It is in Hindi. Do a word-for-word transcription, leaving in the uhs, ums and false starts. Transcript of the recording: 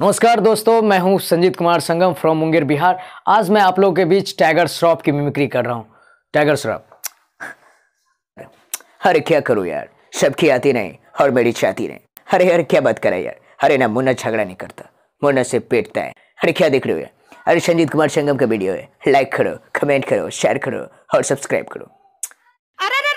नमस्कार दोस्तों, मैं हूं संजीत कुमार संगम फ्रॉम मुंगेर बिहार। आज मैं आप लोगों के बीच टाइगर श्रॉफ की मिमिक्री कर रहा हूं। टाइगर श्रॉफ, अरे क्या करूं यार, सबकी आती नहीं और मेरी चाहती नहीं। अरे यार क्या बात करा यार, अरे ना मुन्ना झगड़ा नहीं करता, मुन्ना से पेटता है। अरे क्या देख रहे हो यार, अरे संजीत कुमार संगम का वीडियो है, लाइक करो, कमेंट करो, शेयर करो और सब्सक्राइब करो।